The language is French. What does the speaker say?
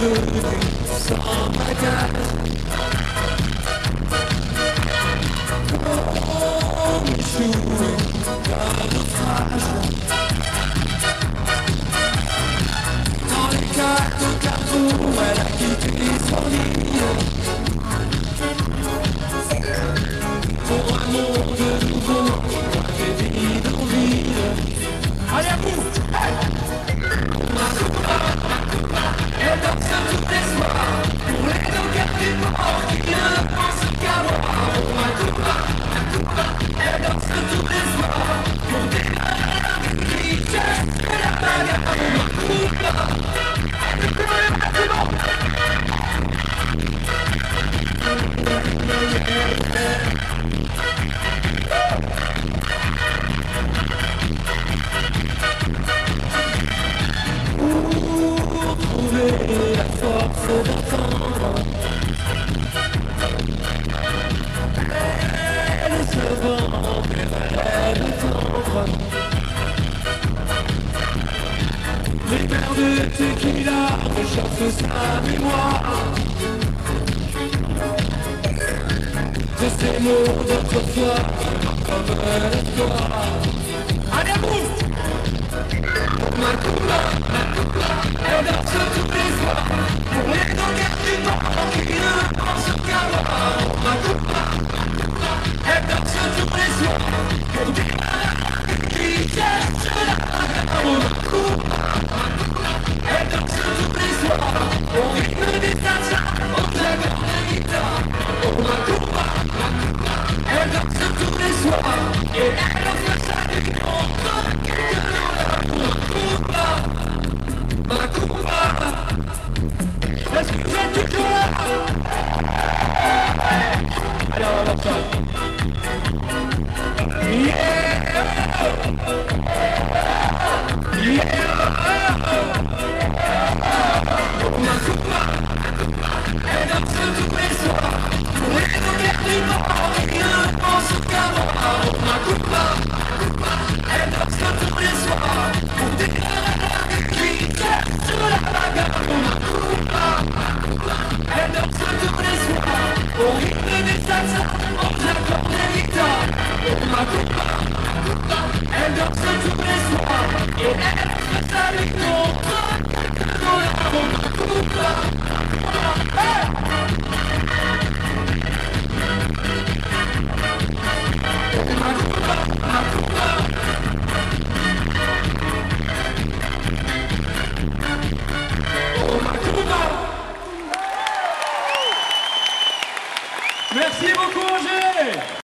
feelings on my dad. Come shooting down the flash. Les verres de tequila rechargent sa mémoire de ces mots d'autrefois comme l'espoir. Allez, bouffe ma coupa, ma coupa, elle danse tous les soirs pour les regards du temps qui ne pensent qu'à voir. Ma coupa, elle danse tous les soirs pour des malades qui cherchent la parole. Ma coupa, elle danse tous les soirs au rythme des achats, au claquant de guitare. Oh ma coupa, elle danse tous les soirs et elle offre sa vie contre quelqu'un. Ma coupa, ma coupa, est-ce que vous êtes toujours là? Allez, on va voir ça. Yeah, yeah. Merci beaucoup Angers.